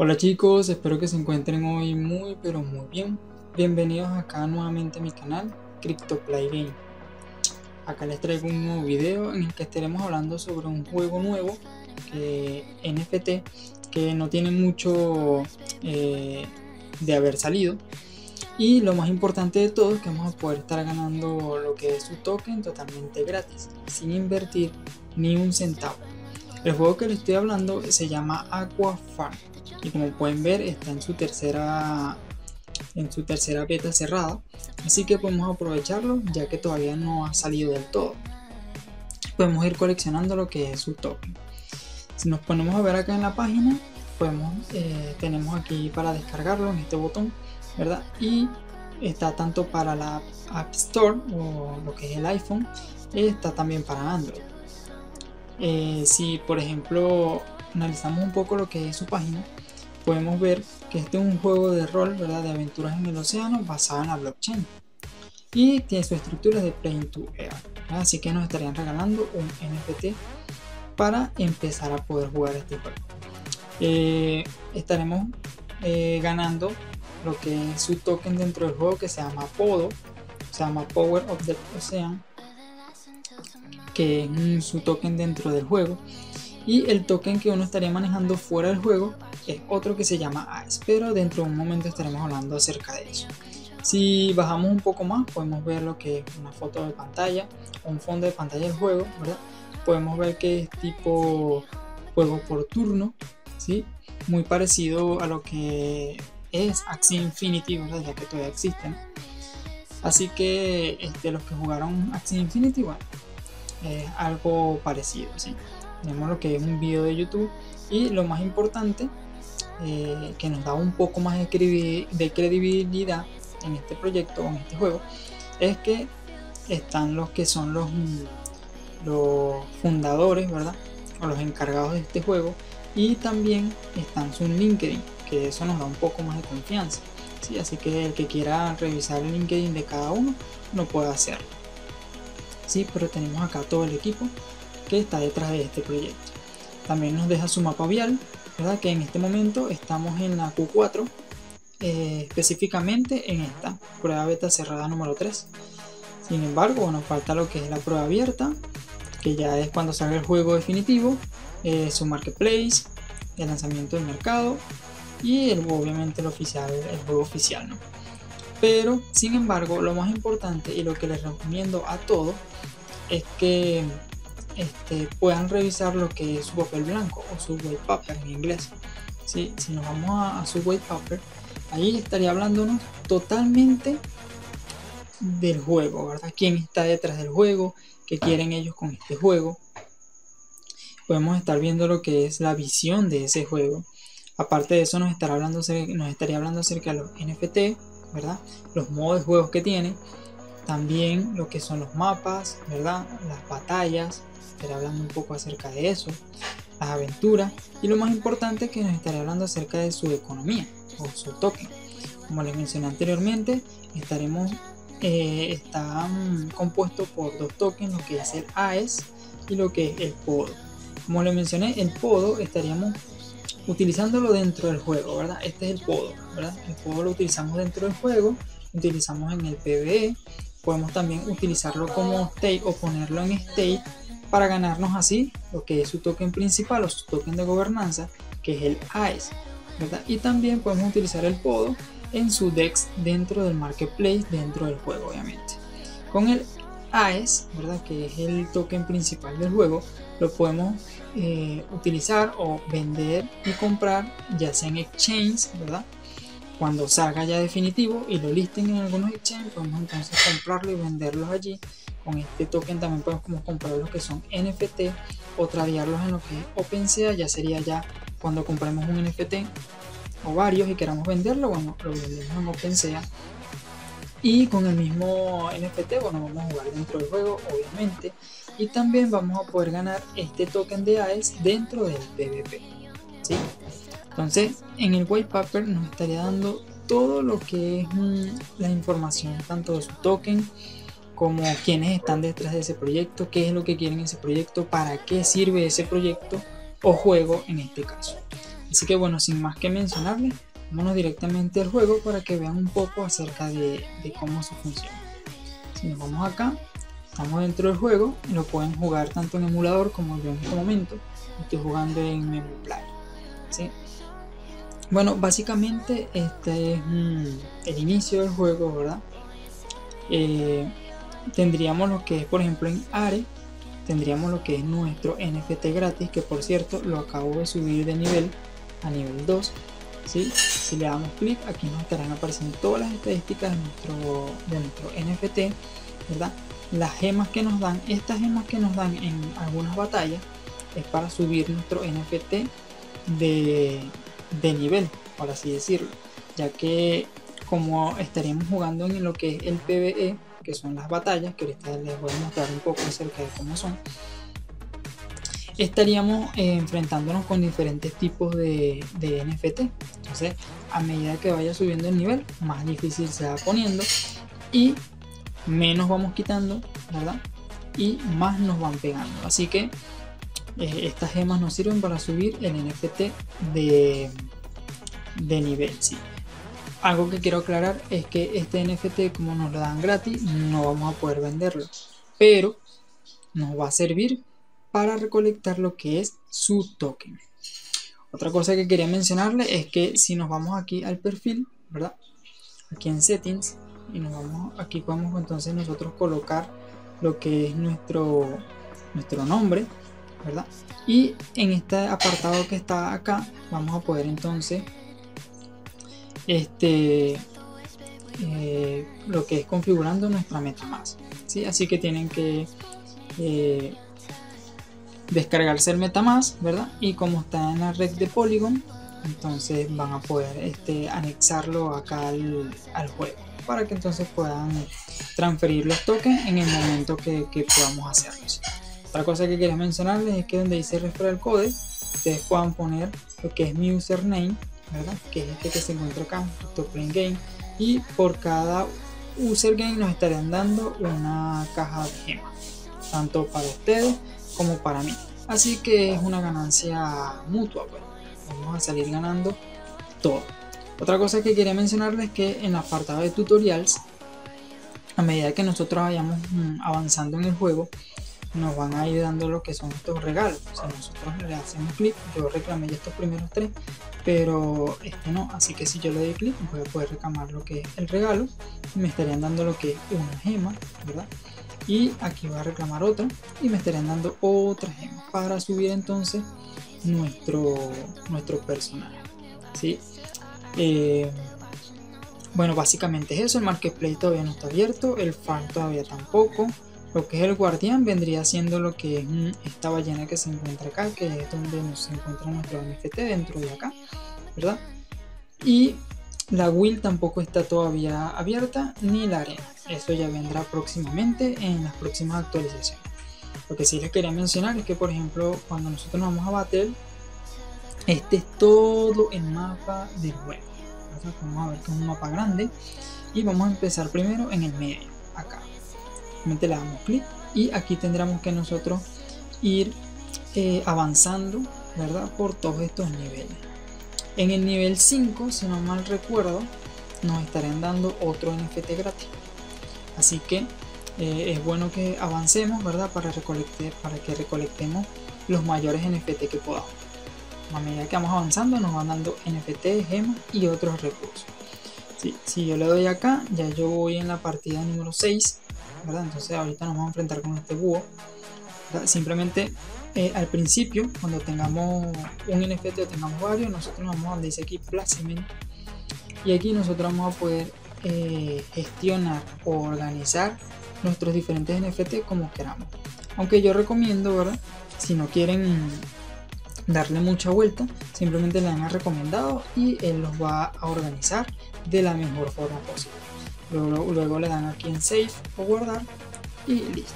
Hola chicos, espero que se encuentren hoy muy pero muy bien. Bienvenidos acá nuevamente a mi canal CryptoPlayGame. Acá les traigo un nuevo video en el que estaremos hablando sobre un juego nuevo NFT que no tiene mucho de haber salido. Y lo más importante de todo es que vamos a poder estar ganando lo que es su token totalmente gratis, sin invertir ni un centavo. El juego que les estoy hablando se llama AquaFarm y como pueden ver está en su tercera beta cerrada, así que podemos aprovecharlo ya que todavía no ha salido del todo. Podemos ir coleccionando lo que es su token. Si nos ponemos a ver acá en la página, podemos, tenemos aquí para descargarlo en este botón, ¿verdad? Y está tanto para la App Store o lo que es el iPhone, está también para Android. Si por ejemplo analizamos un poco lo que es su página, podemos ver que este es un juego de rol, ¿verdad?, de aventuras en el océano basado en la blockchain y tiene su estructura de Play to Earn, así que nos estarían regalando un NFT para empezar a poder jugar este juego. Estaremos ganando lo que es su token dentro del juego que se llama PODO, se llama Power of the Ocean, que es su token dentro del juego, y el token que uno estaría manejando fuera del juego es otro que se llama AS, pero dentro de un momento estaremos hablando acerca de eso. Si bajamos un poco más podemos ver lo que es una foto de pantalla, un fondo de pantalla del juego, ¿verdad? Podemos ver que es tipo juego por turno, ¿sí?, muy parecido a lo que es Axie Infinity, ¿verdad?, ya que todavía existen. Así que los que jugaron Axie Infinity, bueno, es algo parecido, ¿sí? Tenemos lo que es un video de YouTube y lo más importante que nos da un poco más de credibilidad en este proyecto o en este juego es que están los que son los fundadores, ¿verdad?, o los encargados de este juego, y también están su LinkedIn, que eso nos da un poco más de confianza, ¿sí? Así que el que quiera revisar el LinkedIn de cada uno no puede hacerlo, ¿sí? Pero tenemos acá todo el equipo que está detrás de este proyecto. También nos deja su mapa vial, ¿verdad?, que en este momento estamos en la Q4, específicamente en esta prueba beta cerrada número 3. Sin embargo, nos falta lo que es la prueba abierta, que ya es cuando salga el juego definitivo, su marketplace, el lanzamiento del mercado y obviamente el juego oficial, ¿no? Pero sin embargo, lo más importante y lo que les recomiendo a todos es que puedan revisar lo que es su papel blanco o su white paper en inglés, ¿sí? Si nos vamos a su white paper, ahí estaría hablándonos totalmente del juego, ¿verdad? ¿Quién está detrás del juego? ¿Qué quieren ellos con este juego? Podemos estar viendo lo que es la visión de ese juego. Aparte de eso, nos estaría hablando acerca de los NFT, ¿verdad?, los modos de juegos que tiene, también lo que son los mapas, ¿verdad?, las batallas, estaré hablando un poco acerca de eso, las aventuras, y lo más importante que nos estaré hablando acerca de su economía o su token. Como les mencioné anteriormente, está compuesto por dos tokens, lo que es el AS y lo que es el PODO. Como les mencioné, el PODO estaríamos utilizándolo dentro del juego, ¿verdad? Este es el PODO, ¿verdad? El PODO lo utilizamos dentro del juego, lo utilizamos en el PvE, podemos también utilizarlo como stake o ponerlo en stake para ganarnos así lo que es su token principal o su token de gobernanza, que es el AS, ¿verdad? Y también podemos utilizar el PODO en su DEX dentro del marketplace, dentro del juego, obviamente. Con el AS, ¿verdad?, que es el token principal del juego, lo podemos utilizar o vender y comprar ya sea en exchange, ¿verdad? Cuando salga ya definitivo y lo listen en algunos exchange, podemos entonces comprarlo y venderlos allí. Con este token también podemos comprar los que son NFT o tradearlos en lo que es OpenSea, ya sería ya cuando compremos un NFT o varios y queramos venderlo, bueno, lo vendemos en OpenSea. Y con el mismo NFT, bueno, vamos a jugar dentro del juego, obviamente. Y también vamos a poder ganar este token de AES dentro del PvP, ¿sí? Entonces, en el white paper nos estaría dando todo lo que es la información, tanto de su token como quienes están detrás de ese proyecto, qué es lo que quieren en ese proyecto, para qué sirve ese proyecto o juego en este caso. Así que bueno, sin más que mencionarles, vámonos directamente al juego para que vean un poco acerca de cómo eso funciona. Si nos vamos acá, estamos dentro del juego y lo pueden jugar tanto en emulador como yo en este momento. Estoy jugando en MemuPlay, ¿sí? Bueno, básicamente este es el inicio del juego, ¿verdad? Tendríamos lo que es, por ejemplo, en ARE, tendríamos lo que es nuestro NFT gratis, que por cierto lo acabo de subir de nivel a nivel 2. ¿Sí? Si le damos clic, aquí nos estarán apareciendo todas las estadísticas de nuestro NFT, ¿verdad? Las gemas que nos dan, estas gemas que nos dan en algunas batallas es para subir nuestro NFT de nivel, por así decirlo, ya que como estaremos jugando en lo que es el PvE, que son las batallas, que ahorita les voy a mostrar un poco acerca de cómo son, estaríamos enfrentándonos con diferentes tipos de NFT. Entonces, a medida que vaya subiendo el nivel, más difícil se va poniendo y menos vamos quitando, ¿verdad? Y más nos van pegando. Así que estas gemas nos sirven para subir el NFT de nivel, ¿sí? Algo que quiero aclarar es que este NFT, como nos lo dan gratis, no vamos a poder venderlo, pero nos va a servir para recolectar lo que es su token. Otra cosa que quería mencionarle es que si nos vamos aquí al perfil, ¿verdad? Aquí en settings, y nos vamos aquí, podemos entonces nosotros colocar lo que es nuestro nombre, ¿verdad? Y en este apartado que está acá vamos a poder entonces lo que es configurando nuestra MetaMask, ¿sí? Así que tienen que descargarse el MetaMask, ¿verdad? Y como está en la red de Polygon, entonces van a poder anexarlo acá al juego, para que entonces puedan transferir los tokens en el momento que podamos hacerlos. Otra cosa que quería mencionarles es que donde dice referral code, ustedes puedan poner lo que es mi username, ¿verdad? Que es este que se encuentra acá, CryptoPlayGame, y por cada username nos estarán dando una caja de gemas, tanto para ustedes como para mí. Así que es una ganancia mutua, pues. Vamos a salir ganando todo. Otra cosa que quería mencionarles es que en el apartado de tutorials, a medida que nosotros vayamos avanzando en el juego, nos van a ir dando lo que son estos regalos. O sea, nosotros le hacemos clic. Yo reclamé ya estos primeros tres, pero este no, así que si yo le doy clic voy a poder reclamar lo que es el regalo. Me estarían dando lo que es una gema, ¿verdad? Y aquí voy a reclamar otra y me estarán dando otras gemas para subir entonces nuestro personaje, ¿sí? Bueno, básicamente es eso. El marketplace todavía no está abierto, el farm todavía tampoco. Lo que es el guardián vendría siendo lo que es esta ballena que se encuentra acá, que es donde nos encuentra nuestro NFT dentro de acá, ¿verdad? Y la guild tampoco está todavía abierta, ni la arena. Eso ya vendrá próximamente en las próximas actualizaciones. Lo que sí les quería mencionar es que, por ejemplo, cuando nosotros nos vamos a Battle, este es todo el mapa del juego. Vamos a ver que es un mapa grande y vamos a empezar primero en el medio, acá. Simplemente le damos clic y aquí tendremos que nosotros ir avanzando, ¿verdad? Por todos estos niveles. En el nivel 5, si no mal recuerdo, nos estarán dando otro NFT gratis. Así que es bueno que avancemos, ¿verdad? Para que recolectemos los mayores NFT que podamos. A medida que vamos avanzando nos van dando NFT, gemas y otros recursos. Sí, si yo le doy acá, ya yo voy en la partida número 6, ¿verdad? Entonces ahorita nos vamos a enfrentar con este búho, ¿verdad? Simplemente al principio, cuando tengamos un NFT o tengamos varios, nosotros nos vamos a donde dice aquí Placement, y aquí nosotros vamos a poder gestionar o organizar nuestros diferentes NFT como queramos. Aunque yo recomiendo, ¿verdad? Si no quieren darle mucha vuelta, simplemente le dan a recomendado y él los va a organizar de la mejor forma posible. Luego le dan aquí en Save o Guardar y listo.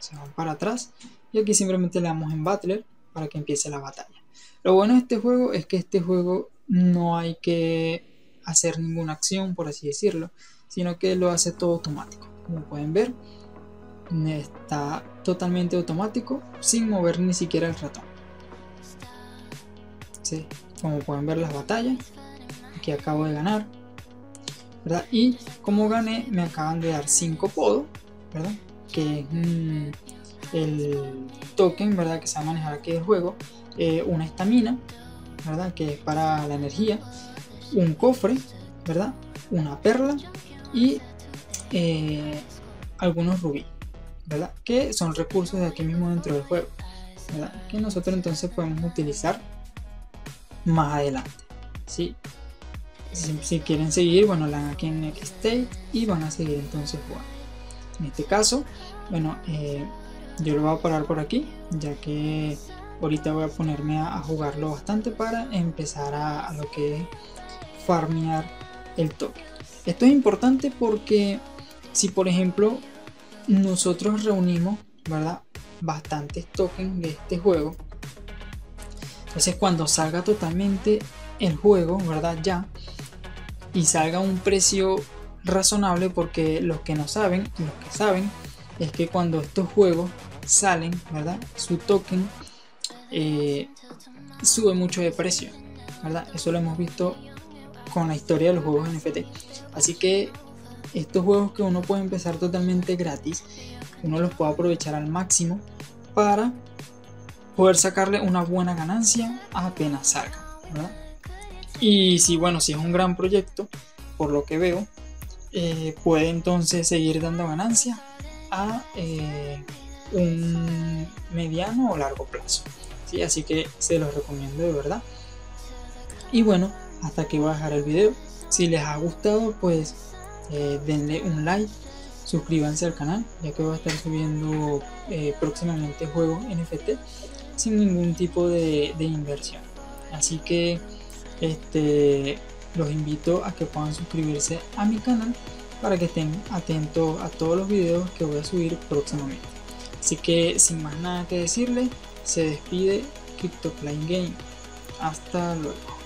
Se van para atrás. Y aquí simplemente le damos en Battler para que empiece la batalla. Lo bueno de este juego es que este juego no hay que hacer ninguna acción, por así decirlo, sino que lo hace todo automático. Como pueden ver, está totalmente automático sin mover ni siquiera el ratón, ¿sí? como pueden ver las batallas, aquí acabo de ganar, ¿verdad? Y como gané me acaban de dar 5 PODO, ¿verdad? Que es el token, ¿verdad?, que se va a manejar aquí del juego, una estamina, ¿verdad?, que es para la energía, un cofre, ¿verdad?, una perla y algunos rubíes, ¿verdad?, que son recursos de aquí mismo dentro del juego, ¿verdad?, que nosotros entonces podemos utilizar más adelante, ¿sí? Si quieren seguir, bueno, le dan aquí en Next State y van a seguir entonces jugando. En este caso, bueno, yo lo voy a parar por aquí, ya que ahorita voy a ponerme a jugarlo bastante para empezar a lo que es farmear el token. Esto es importante porque si por ejemplo nosotros reunimos, ¿verdad?, bastantes tokens de este juego, entonces cuando salga totalmente el juego, ¿verdad?, ya, y salga a un precio razonable, porque los que no saben y los que saben es que cuando estos juegos salen, ¿verdad?, su token sube mucho de precio, ¿verdad? Eso lo hemos visto con la historia de los juegos NFT. Así que estos juegos que uno puede empezar totalmente gratis, uno los puede aprovechar al máximo para poder sacarle una buena ganancia apenas salga, ¿verdad? Y si, bueno, si es un gran proyecto, por lo que veo, puede entonces seguir dando ganancias a un mediano o largo plazo, ¿sí? Así que se los recomiendo de verdad. Y bueno, hasta aquí voy a dejar el video. Si les ha gustado, pues denle un like, suscríbanse al canal, ya que voy a estar subiendo próximamente juegos NFT sin ningún tipo de inversión. Así que los invito a que puedan suscribirse a mi canal para que estén atentos a todos los videos que voy a subir próximamente. Así que sin más nada que decirles, se despide CryptoPlayGame. Hasta luego.